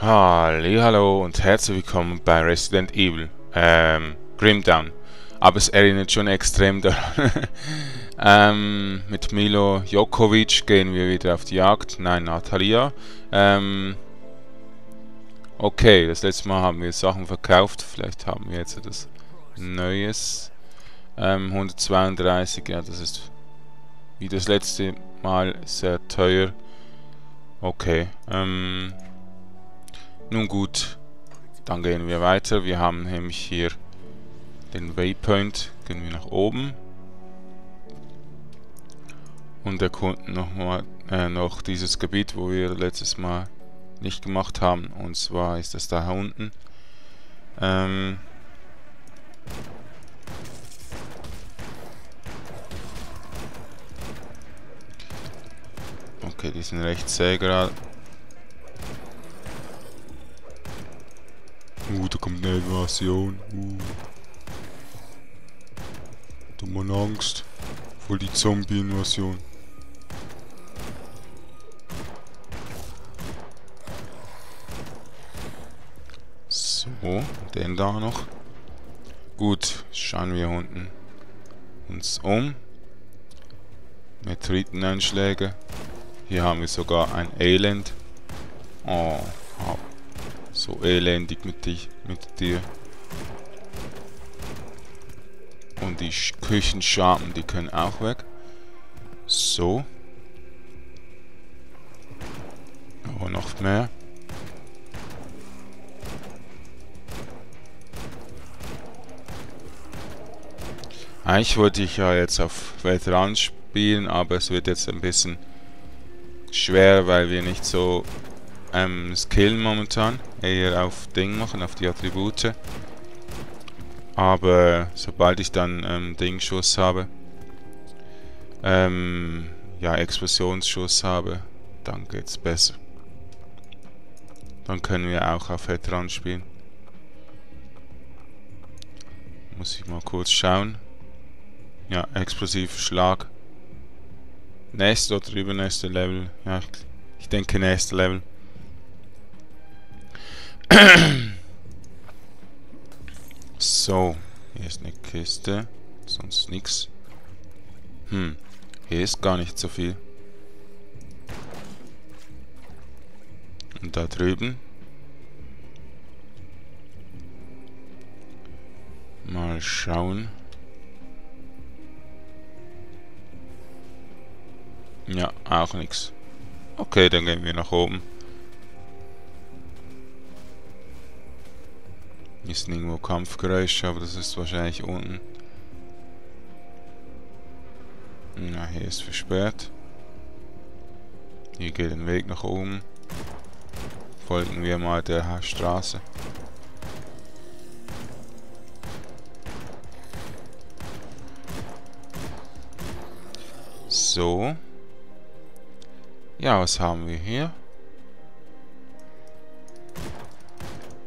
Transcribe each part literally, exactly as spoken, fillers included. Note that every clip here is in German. Hallihallo und herzlich willkommen bei Resident Evil, ähm, Grim Dawn. Aber es erinnert schon extrem daran. ähm, mit Milo Djokovic gehen wir wieder auf die Jagd. Nein, Natalia. Ähm, okay, das letzte Mal haben wir Sachen verkauft. Vielleicht haben wir jetzt etwas Neues. Ähm, hundertzweiunddreißig, ja, das ist wie das letzte Mal sehr teuer. Okay, ähm... nun gut, dann gehen wir weiter. Wir haben nämlich hier den Waypoint. Gehen wir nach oben. Und erkunden nochmal äh, noch dieses Gebiet, wo wir letztes Mal nicht gemacht haben. Und zwar ist das da unten. Ähm okay, die sind recht sehr gerade. Uh, da kommt eine Invasion. Uh. Du hast Angst vor die Zombie-Invasion. So, den da noch. Gut, schauen wir unten uns um. Meteoriteneinschläge. Hier haben wir sogar ein Elend. Oh, hab. So elendig mit, dich, mit dir. Und die Küchenschaben, die können auch weg. So. Aber noch mehr. Eigentlich wollte ich ja jetzt auf Weltrand spielen, aber es wird jetzt ein bisschen schwer, weil wir nicht so... Ähm, Skill momentan, eher auf Ding machen, auf die Attribute. Aber sobald ich dann ähm, Dingschuss habe, ähm, ja, Explosionsschuss habe, dann geht's besser. Dann können wir auch auf Headrun spielen. Muss ich mal kurz schauen. Ja, explosiver Schlag. Nächste oder übernächste Level. Ja, ich, ich denke nächste Level. So, hier ist eine Kiste, sonst nichts. Hm, hier ist gar nicht so viel. Und da drüben. Mal schauen. Ja, auch nichts. Okay, dann gehen wir nach oben. Hier sind irgendwo Kampfgeräusche, aber das ist wahrscheinlich unten. Na, hier ist versperrt. Hier geht ein Weg nach oben. Folgen wir mal der Straße. So. Ja, was haben wir hier?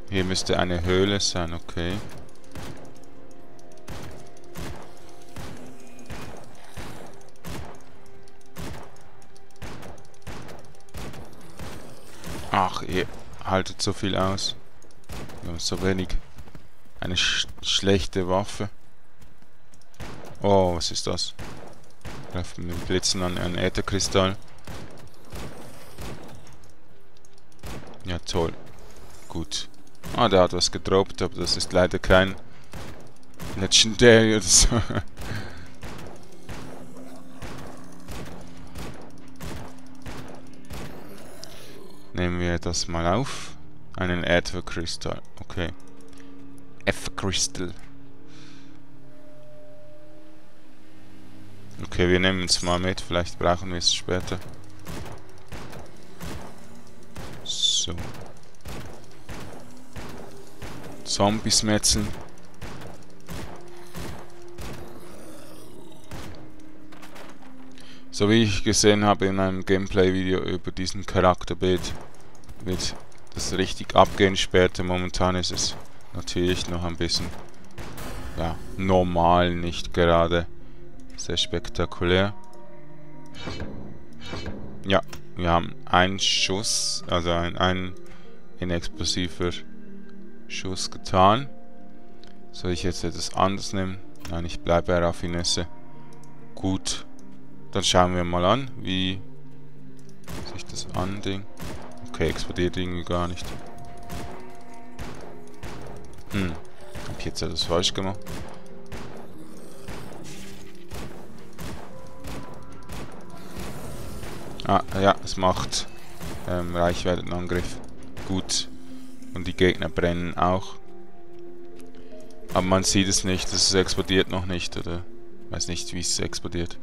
Hier müsste eine Höhle sein, okay. Ach, ihr haltet so viel aus. Wir haben so wenig. Eine sch schlechte Waffe. Oh, was ist das? Treffen mit Blitzen an einen Ätherkristall. Ja, toll. Gut. Ah, der hat was gedroppt, aber das ist leider kein Legendary oder so. Nehmen wir das mal auf. Einen Ether Crystal, okay. F-Crystal. Okay, wir nehmen es mal mit, vielleicht brauchen wir es später. So. Zombies metzeln. So wie ich gesehen habe in einem Gameplay-Video über diesen Charakterbild, wird das richtig abgehen später. Momentan ist es natürlich noch ein bisschen, ja, normal, nicht gerade sehr spektakulär. Ja, wir haben einen Schuss, also ein, ein inexplosiver Schuss getan. Soll ich jetzt etwas anderes nehmen? Nein, ich bleibe bei Raffinesse. Gut. Dann schauen wir mal an, wie sich das andingt. Okay, explodiert irgendwie gar nicht. Hm, hab ich jetzt etwas falsch gemacht? Ah, ja, es macht ähm, Reichweitenangriff. Gut. Und die Gegner brennen auch. Aber man sieht es nicht, es explodiert noch nicht, oder? Weiß nicht, wie es explodiert.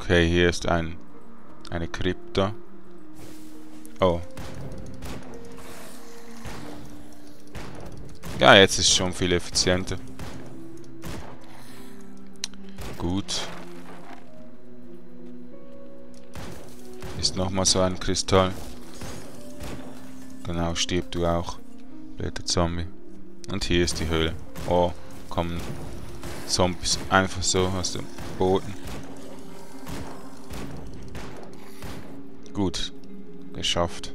Okay, hier ist ein eine Krypta. Oh. Ja, jetzt ist es schon viel effizienter. Gut. Ist nochmal so ein Kristall. Genau, stirb du auch. Blöder Zombie. Und hier ist die Höhle. Oh, kommen Zombies einfach so aus dem Boden. Gut. Geschafft.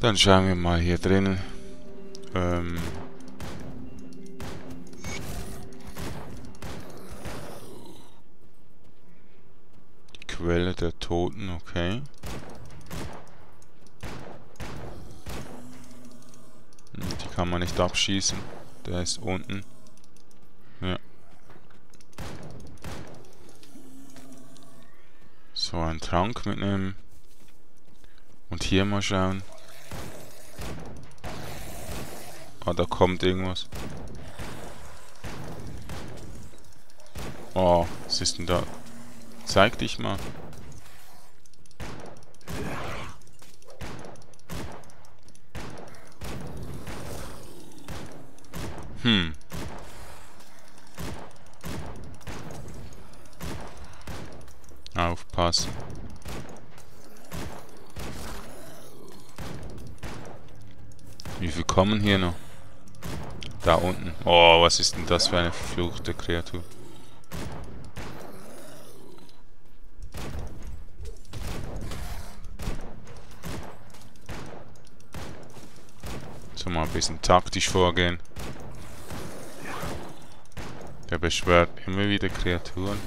Dann schauen wir mal hier drinnen. Ähm. Die Quelle der Toten, okay. Die kann man nicht abschießen. Der ist unten. Ja. So, einen Trank mitnehmen. Und hier mal schauen. Ah, da kommt irgendwas. Oh, was ist denn da? Zeig dich mal. Hm. Aufpassen. Wie viel kommen hier noch? Da unten. Oh, was ist denn das für eine verfluchte Kreatur? So, mal ein bisschen taktisch vorgehen. Der beschwört immer wieder Kreaturen.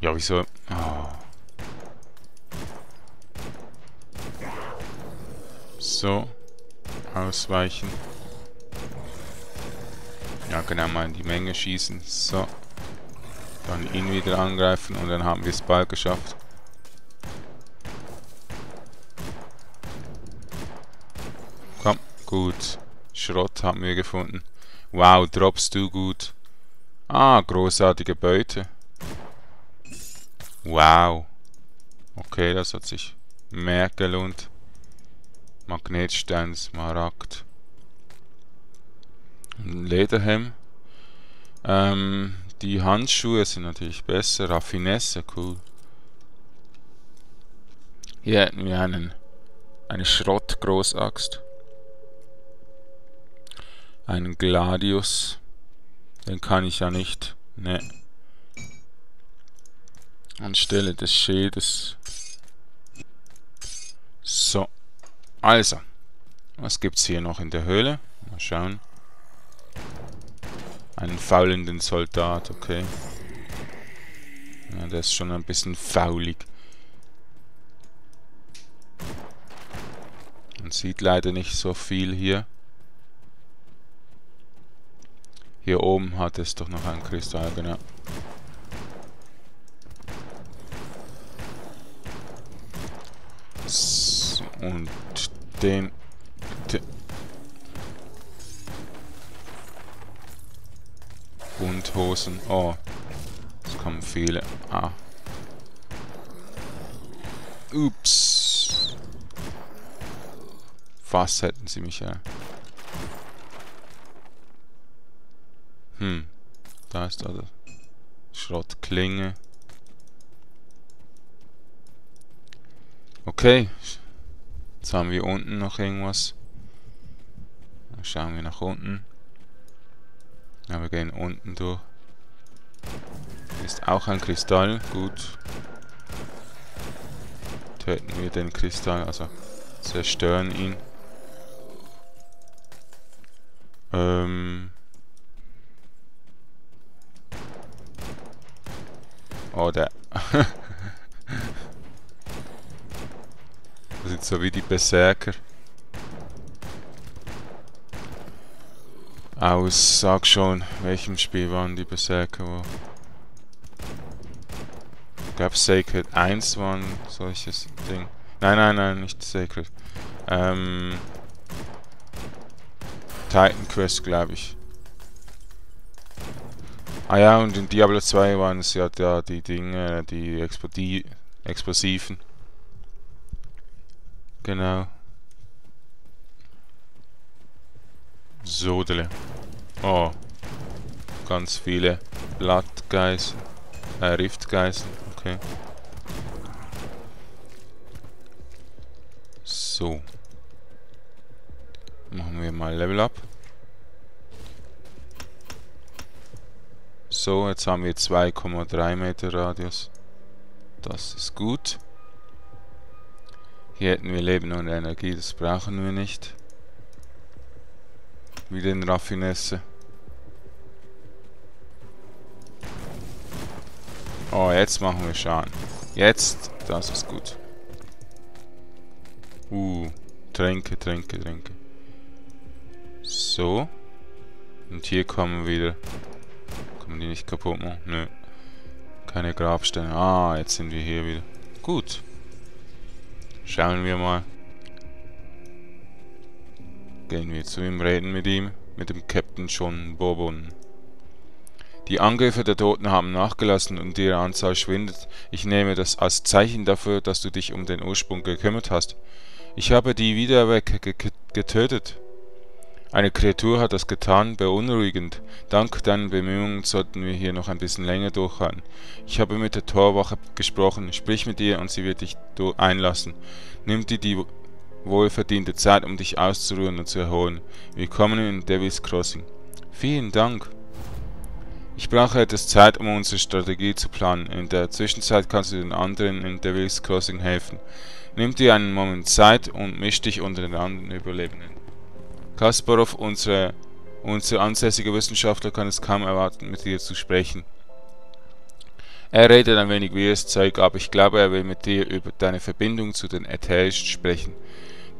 Ja, wieso? Oh. So, ausweichen. Ja, genau, mal in die Menge schießen. So. Dann ihn wieder angreifen und dann haben wir es bald geschafft. Komm, gut. Schrott haben wir gefunden. Wow, droppst du gut. Ah, großartige Beute. Wow. Okay, das hat sich mehr gelohnt. Magnetsteinsmaragd. Lederhelm. Ähm, die Handschuhe sind natürlich besser. Raffinesse, cool. Hier hätten wir einen, eine Schrott-Großaxt. Einen Gladius. Den kann ich ja nicht. Ne. Anstelle des Schildes. So. Also, was gibt's hier noch in der Höhle? Mal schauen. Einen faulenden Soldat, okay. Ja, der ist schon ein bisschen faulig. Man sieht leider nicht so viel hier. Hier oben hat es doch noch einen Kristall, genau. So, und den, den Bunthosen. Oh, es kommen viele. Ah. Ups. Fast hätten sie mich ja. Hm. Da ist also Schrottklinge. Okay. Jetzt haben wir unten noch irgendwas. Dann schauen wir nach unten. Ja, wir gehen unten durch. Ist auch ein Kristall. Gut. töten wir den Kristall, also zerstören ihn. Ähm oh, der das sind so wie die Berserker aus, sag schon, welchem Spiel waren die Berserker, wo ich glaube Sacred eins war ein solches Ding. Nein, nein, nein, nicht Sacred. Ähm, Titan Quest, glaube ich. Ah ja, und in Diablo zwei waren es ja da die Dinge, die Explodi Explosiven. Genau. Sodele. Oh. Ganz viele Bloodgeist. Äh, Rift-Guys. Okay. So. Machen wir mal Level Up. So, jetzt haben wir zwei Komma drei Meter Radius. Das ist gut. Hier hätten wir Leben und Energie, das brauchen wir nicht. Wie den Raffinesse. Oh, jetzt machen wir Schaden. Jetzt, das ist gut. Uh, Tränke, Tränke, Tränke. So. Und hier kommen wieder. Kann man die nicht kaputt machen? Nö. Keine Grabsteine. Ah, jetzt sind wir hier wieder. Gut. Schauen wir mal. Gehen wir zu ihm, reden mit ihm. Mit dem Captain John Bobon. Die Angriffe der Toten haben nachgelassen und ihre Anzahl schwindet. Ich nehme das als Zeichen dafür, dass du dich um den Ursprung gekümmert hast. Ich habe die Wiedererwecker getötet. Eine Kreatur hat das getan, beunruhigend. Dank deinen Bemühungen sollten wir hier noch ein bisschen länger durchhalten. Ich habe mit der Torwache gesprochen. Sprich mit ihr und sie wird dich einlassen. Nimm dir die wohlverdiente Zeit, um dich auszuruhen und zu erholen. Willkommen in Devil's Crossing. Vielen Dank. Ich brauche etwas Zeit, um unsere Strategie zu planen. In der Zwischenzeit kannst du den anderen in Devil's Crossing helfen. Nimm dir einen Moment Zeit und misch dich unter den anderen Überlebenden. Kasparov, unsere, unser ansässiger Wissenschaftler, kann es kaum erwarten, mit dir zu sprechen. Er redet ein wenig wirres Zeug, aber ich glaube, er will mit dir über deine Verbindung zu den Ätherischen sprechen.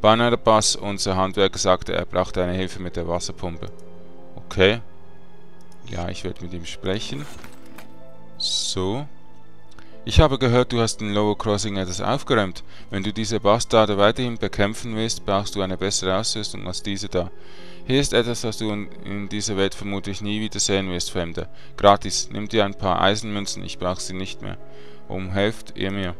Barnabas, unser Handwerker, sagte, er braucht deine Hilfe mit der Wasserpumpe. Okay. Ja, ich werde mit ihm sprechen. So. Ich habe gehört, du hast in Lower Crossing etwas aufgeräumt. Wenn du diese Bastarde weiterhin bekämpfen willst, brauchst du eine bessere Ausrüstung als diese da. Hier ist etwas, was du in dieser Welt vermutlich nie wieder sehen wirst, Fremder. Gratis. Nimm dir ein paar Eisenmünzen, ich brauche sie nicht mehr. Um, helft ihr mir.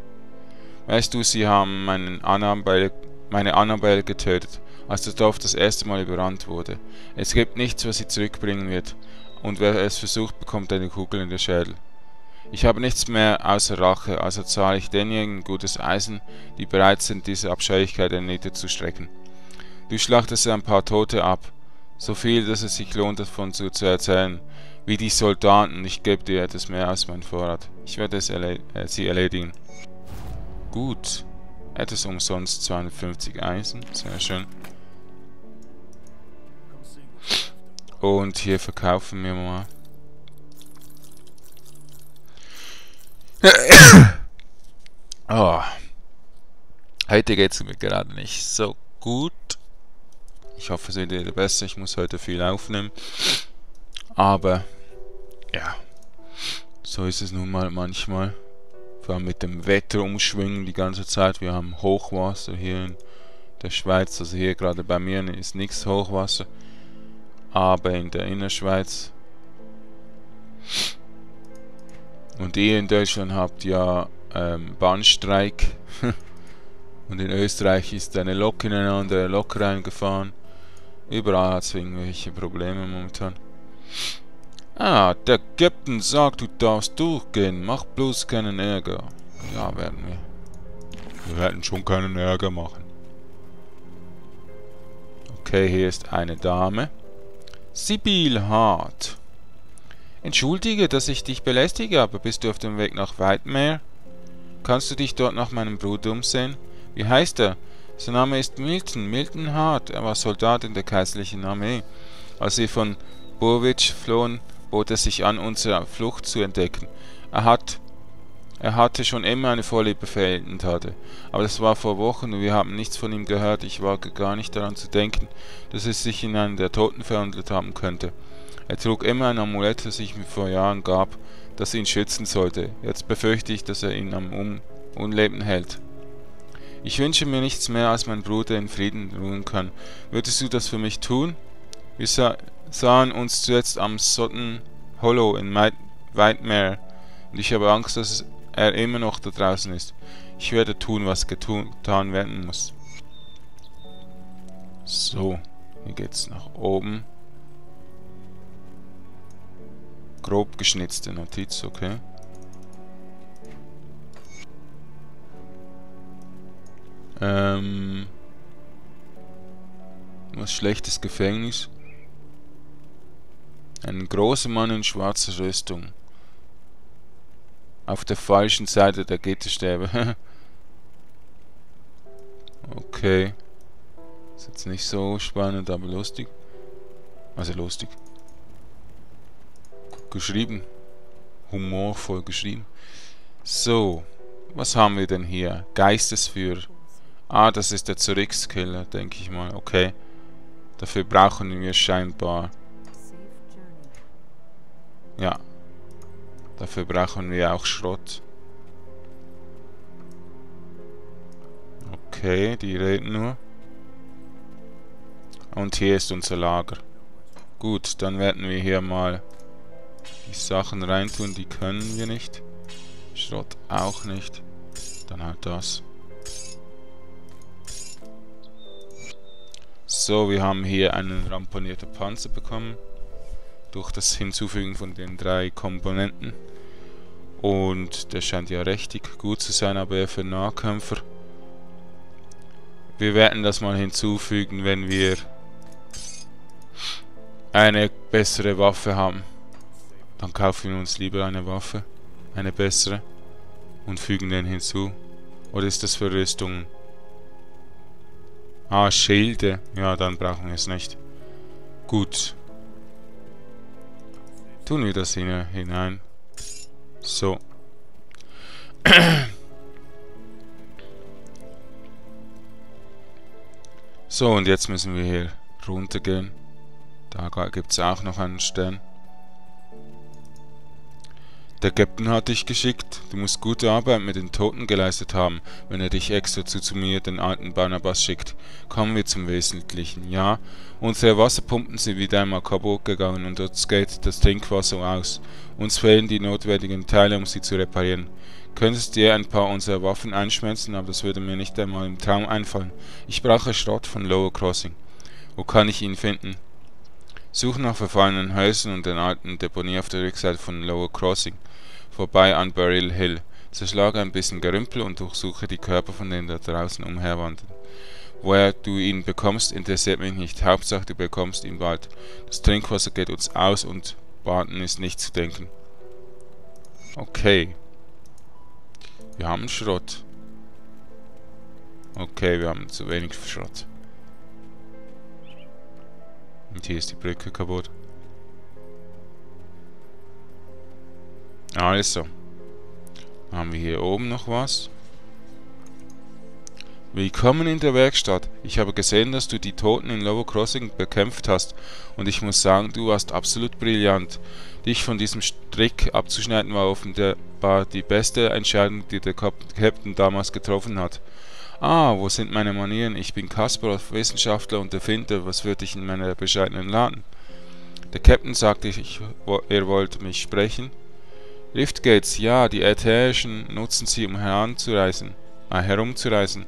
Weißt du, sie haben meinen Annabelle, meine Annabelle getötet, als das Dorf das erste Mal überrannt wurde. Es gibt nichts, was sie zurückbringen wird. Und wer es versucht, bekommt eine Kugel in den Schädel. Ich habe nichts mehr außer Rache, also zahle ich denjenigen gutes Eisen, die bereit sind, diese Abscheulichkeit in Nieder zu strecken. Du schlachtest ein paar Tote ab. So viel, dass es sich lohnt, davon zu, zu erzählen. Wie die Soldaten, ich gebe dir etwas mehr als mein Vorrat. Ich werde es erle äh, sie erledigen. Gut. Etwas umsonst, zweihundertfünfzig Eisen. Sehr schön. Und hier verkaufen wir mal. Oh. Heute geht es mir gerade nicht so gut. Ich hoffe, es wird wieder besser. Ich muss heute viel aufnehmen. Aber, ja. So ist es nun mal manchmal. Vor allem mit dem Wetter umschwingen die ganze Zeit. Wir haben Hochwasser hier in der Schweiz. Also hier gerade bei mir ist nichts Hochwasser. Aber in der Innerschweiz. Und ihr in Deutschland habt ja ähm, Bahnstreik. Und in Österreich ist eine Lok in eine andere Lok reingefahren. Überall hat es irgendwelche Probleme momentan. Ah, der Captain sagt, du darfst durchgehen. Mach bloß keinen Ärger. Ja, werden wir. Wir werden schon keinen Ärger machen. Okay, hier ist eine Dame. Sibyl Hart. Entschuldige, dass ich dich belästige, aber bist du auf dem Weg nach Whitemare? Kannst du dich dort nach meinem Bruder umsehen? Wie heißt er? Sein Name ist Milton, Milton Hart. Er war Soldat in der kaiserlichen Armee. Als wir von Burwitz flohen, bot er sich an, unsere Flucht zu entdecken. Er hat... Er hatte schon immer eine Vorliebe für Heldentaten, aber das war vor Wochen und wir haben nichts von ihm gehört. Ich wage gar nicht daran zu denken, dass es sich in einen der Toten verwandelt haben könnte. Er trug immer ein Amulett, das ich ihm vor Jahren gab, das ihn schützen sollte. Jetzt befürchte ich, dass er ihn am Un Unleben hält. Ich wünsche mir nichts mehr, als mein Bruder in Frieden ruhen kann. Würdest du das für mich tun? Wir sah sahen uns zuletzt am Sutton Hollow in Whitemare und ich habe Angst, dass es er immer noch da draußen ist. Ich werde tun, was getan werden muss. So, hier geht's nach oben. Grob geschnitzte Notiz, okay. Ähm. Was schlechtes Gefängnis? Ein großer Mann in schwarzer Rüstung. Auf der falschen Seite der Gitterstäbe. Okay. Ist jetzt nicht so spannend, aber lustig. Also lustig. Gut geschrieben. Humorvoll geschrieben. So. Was haben wir denn hier? Geistesführer. Ah, das ist der Zurückskiller, denke ich mal. Okay. Dafür brauchen wir scheinbar... Ja. Dafür brauchen wir auch Schrott. Okay, die reden nur. Und hier ist unser Lager. Gut, dann werden wir hier mal die Sachen reintun, die können wir nicht. Schrott auch nicht. Dann halt das. So, wir haben hier einen ramponierten Panzer bekommen. Durch das Hinzufügen von den drei Komponenten. Und der scheint ja richtig gut zu sein, aber eher für Nahkämpfer. Wir werden das mal hinzufügen, wenn wir eine bessere Waffe haben. Dann kaufen wir uns lieber eine Waffe, eine bessere, und fügen den hinzu. Oder ist das für Rüstungen? Ah, Schilde. Ja, dann brauchen wir es nicht. Gut. Tun wir das hinein. So. So, und jetzt müssen wir hier runtergehen. Da gibt es auch noch einen Stern. Der Captain hat dich geschickt. Du musst gute Arbeit mit den Toten geleistet haben, wenn er dich extra zu, zu mir, den alten Barnabas, schickt. Kommen wir zum Wesentlichen. Ja, unsere Wasserpumpen sind wieder einmal kaputt gegangen und uns geht das Trinkwasser aus. Uns fehlen die notwendigen Teile, um sie zu reparieren. Könntest dir ein paar unserer Waffen einschmelzen, aber das würde mir nicht einmal im Traum einfallen. Ich brauche Schrott von Lower Crossing. Wo kann ich ihn finden? Such nach verfallenen Häusern und den alten Deponie auf der Rückseite von Lower Crossing, vorbei an Burial Hill. Zerschlage ein bisschen Gerümpel und durchsuche die Körper, von denen da draußen umherwandern. Woher du ihn bekommst, interessiert mich nicht. Hauptsache, du bekommst ihn bald. Das Trinkwasser geht uns aus und warten ist nicht zu denken. Okay. Wir haben Schrott. Okay, wir haben zu wenig Schrott. Und hier ist die Brücke kaputt. Also. Haben wir hier oben noch was? Willkommen in der Werkstatt. Ich habe gesehen, dass du die Toten in Lower Crossing bekämpft hast. Und ich muss sagen, du warst absolut brillant. Dich von diesem Strick abzuschneiden war offenbar die beste Entscheidung, die der Captain damals getroffen hat. Ah, wo sind meine Manieren? Ich bin Kasparov, Wissenschaftler und Erfinder. Was würde ich in meiner bescheidenen Laden? Der Captain sagte, ich, er wollte mich sprechen. Riftgates, ja, die Ätherischen nutzen sie, um heranzureisen, äh, herumzureisen.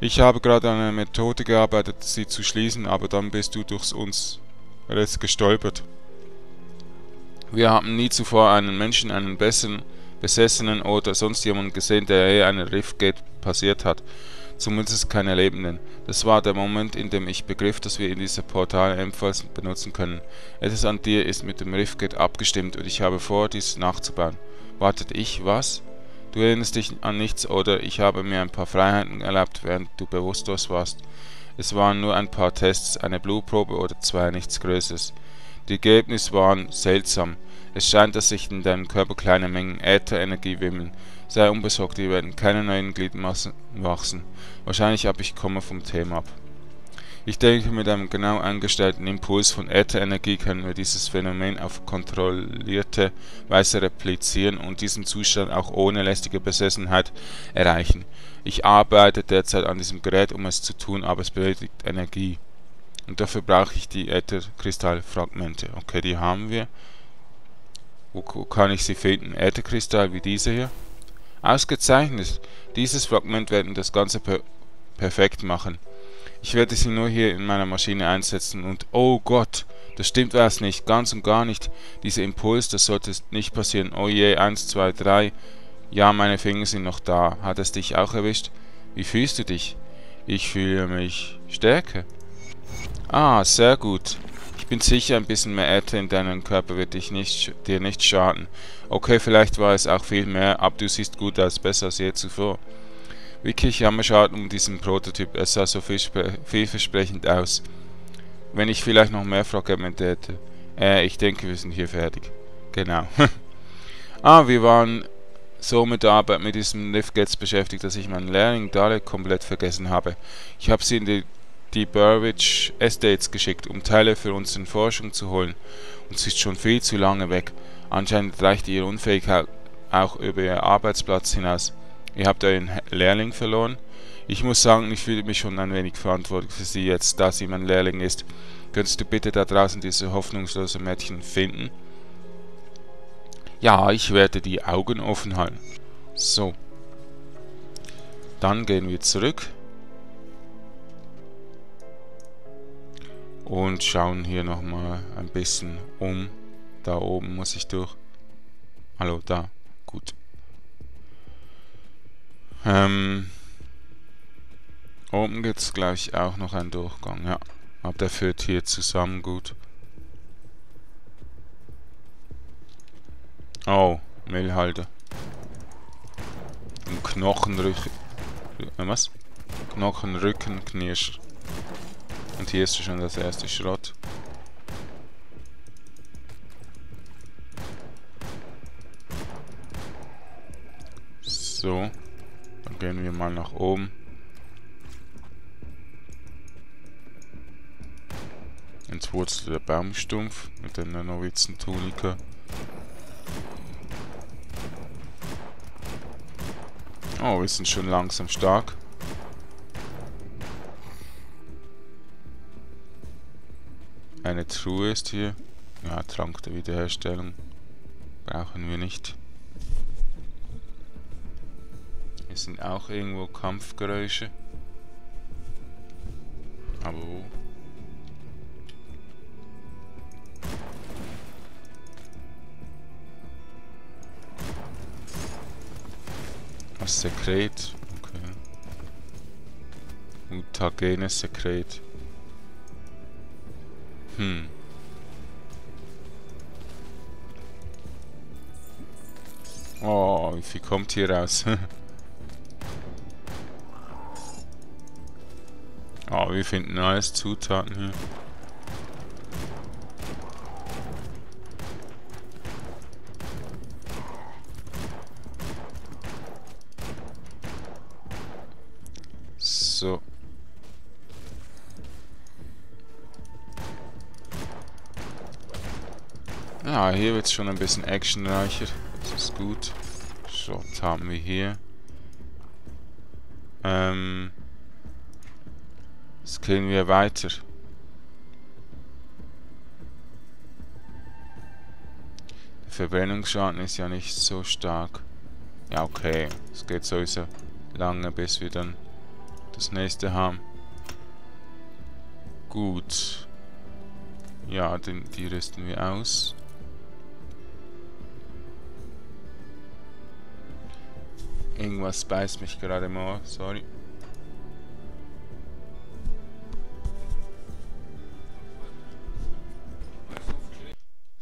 Ich habe gerade an einer Methode gearbeitet, sie zu schließen, aber dann bist du durch uns gestolpert. Wir haben nie zuvor einen Menschen, einen besseren Besessenen oder sonst jemanden gesehen, der je einen Riftgate passiert hat. Zumindest keine Lebenden. Das war der Moment, in dem ich begriff, dass wir in dieser Portal ebenfalls benutzen können. Etwas an dir ist mit dem Riftgate abgestimmt und ich habe vor, dies nachzubauen. Wartet, ich, was? Du erinnerst dich an nichts oder ich habe mir ein paar Freiheiten erlaubt, während du bewusstlos warst. Es waren nur ein paar Tests, eine Blutprobe oder zwei, nichts Größeres. Die Ergebnisse waren seltsam. Es scheint, dass sich in deinem Körper kleine Mengen Ätherenergie wimmeln. Sei unbesorgt, die werden keine neuen Gliedmaßen wachsen. Wahrscheinlich ab, ich komme vom Thema ab. Ich denke, mit einem genau eingestellten Impuls von Ätherenergie können wir dieses Phänomen auf kontrollierte Weise replizieren und diesen Zustand auch ohne lästige Besessenheit erreichen. Ich arbeite derzeit an diesem Gerät, um es zu tun, aber es benötigt Energie. Und dafür brauche ich die Ätherkristallfragmente. Okay, die haben wir. Wo kann ich sie finden? Ätherkristall wie diese hier? Ausgezeichnet! Dieses Fragment werden das Ganze per perfekt machen. Ich werde sie nur hier in meiner Maschine einsetzen und... Oh Gott! Das stimmt was nicht, ganz und gar nicht. Dieser Impuls, das sollte nicht passieren. Oh je, eins, zwei, drei. Ja, meine Finger sind noch da. Hat es dich auch erwischt? Wie fühlst du dich? Ich fühle mich stärker. Ah, sehr gut. Ich bin sicher, ein bisschen mehr Äther in deinem Körper wird dich nicht, dir nicht schaden. Okay, vielleicht war es auch viel mehr, aber du siehst gut aus, besser als je zuvor. Wirklich Jammerschaden um diesen Prototyp, es sah so vielversprechend aus. Wenn ich vielleicht noch mehr Fragmente hätte. Äh, ich denke, wir sind hier fertig. Genau. Ah, wir waren so mit der Arbeit mit diesem Riftgates beschäftigt, dass ich meinen Lehrling Dalek komplett vergessen habe. Ich habe sie in die die Burridge Estates geschickt, um Teile für uns in Forschung zu holen. Und sie ist schon viel zu lange weg. Anscheinend reicht ihre Unfähigkeit auch über ihren Arbeitsplatz hinaus. Ihr habt euren Lehrling verloren. Ich muss sagen, ich fühle mich schon ein wenig verantwortlich für sie jetzt, da sie mein Lehrling ist. Könntest du bitte da draußen diese hoffnungslose Mädchen finden? Ja, ich werde die Augen offen halten. So. Dann gehen wir zurück. Und schauen hier nochmal ein bisschen um. Da oben muss ich durch. Hallo, da. Gut. Ähm. Oben gibt es gleich auch noch einen Durchgang. Ja. Aber der führt hier zusammen gut. Oh, Mehlhalter. Und Knochenrücken. Was? Knochenrücken knirsch. Und hier ist schon das erste Schrott. So, dann gehen wir mal nach oben. Entwurzelt der Baumstumpf mit einer Novizentunika. Oh, wir sind schon langsam stark. Eine Truhe ist hier. Ja, Trank der Wiederherstellung. Brauchen wir nicht. Hier sind auch irgendwo Kampfgeräusche. Aber wo? Was Sekret? Okay. Mutagenes Sekret. Hm. Oh, wie viel kommt hier raus? Oh, wir finden alles Zutaten hier. So. Ja, hier wird es schon ein bisschen actionreicher. Das ist gut. Schrott haben wir hier. Ähm. Jetzt gehen wir weiter. Der Verbrennungsschaden ist ja nicht so stark. Ja, okay. Es geht sowieso lange, bis wir dann das nächste haben. Gut. Ja, den, die rüsten wir aus. Irgendwas beißt mich gerade mal, sorry.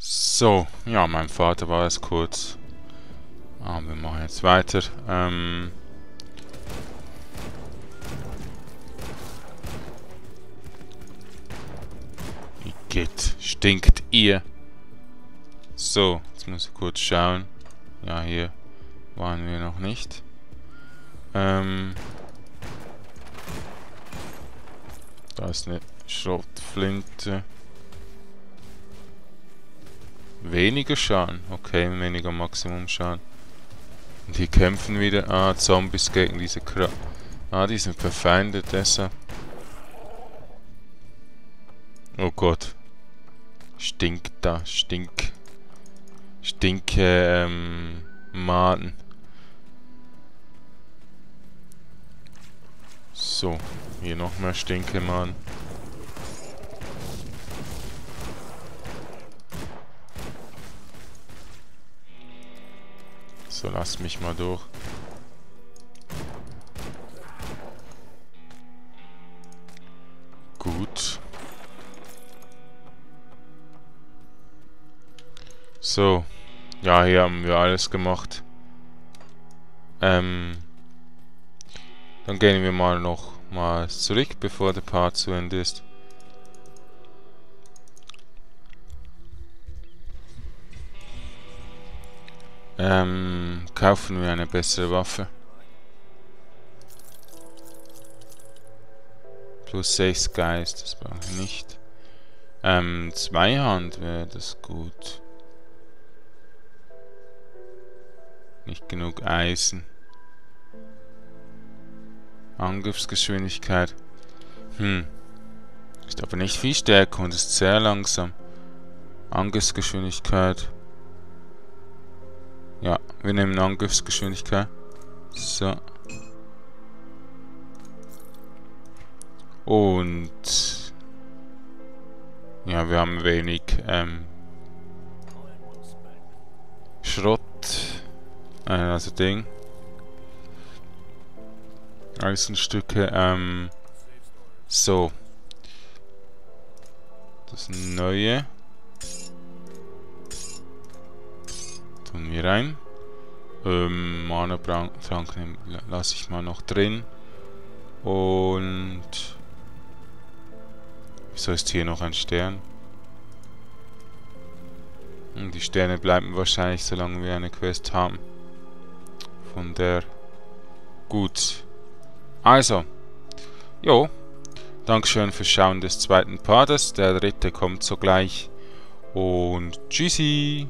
So, ja, mein Vater war es kurz. Ah, wir machen jetzt weiter. Ähm Igitt, stinkt ihr. So, jetzt muss ich kurz schauen. Ja, hier waren wir noch nicht. Ähm Da ist eine Schrottflinte. Weniger Schaden. Okay, weniger Maximum Schaden. Und hier kämpfen wieder. Ah, Zombies gegen diese Kra... Ah, die sind verfeindet, deshalb. Oh Gott. Stinkt da. Stink. Stinke, ähm... Maden. So. Hier noch mehr Stinke, Mann. So, lass mich mal durch. Gut. So. Ja, hier haben wir alles gemacht. Ähm. Dann gehen wir mal noch mal zurück, bevor der Part zu Ende ist. Ähm, kaufen wir eine bessere Waffe. Plus sechs Geist, das brauche ich nicht. Ähm, Zweihand wäre das gut. Nicht genug Eisen. Angriffsgeschwindigkeit. Hm. Ist aber nicht viel stärker und ist sehr langsam. Angriffsgeschwindigkeit. Ja, wir nehmen Angriffsgeschwindigkeit. So. Und... Ja, wir haben wenig, ähm... Schrott. Äh, also Ding. Eisenstücke, ähm... So. Das Neue. Tun wir rein. Ähm, Mana-Trank lasse ich mal noch drin. Und... Wieso ist hier noch ein Stern? Und die Sterne bleiben wahrscheinlich, solange wir eine Quest haben. Von der... Gut. Also, jo, Dankeschön fürs Schauen des zweiten Partes, der dritte kommt sogleich und tschüssi!